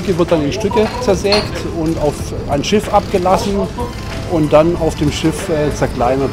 Brücke wird dann in Stücke zersägt und auf ein Schiff abgelassen und dann auf dem Schiff zerkleinert.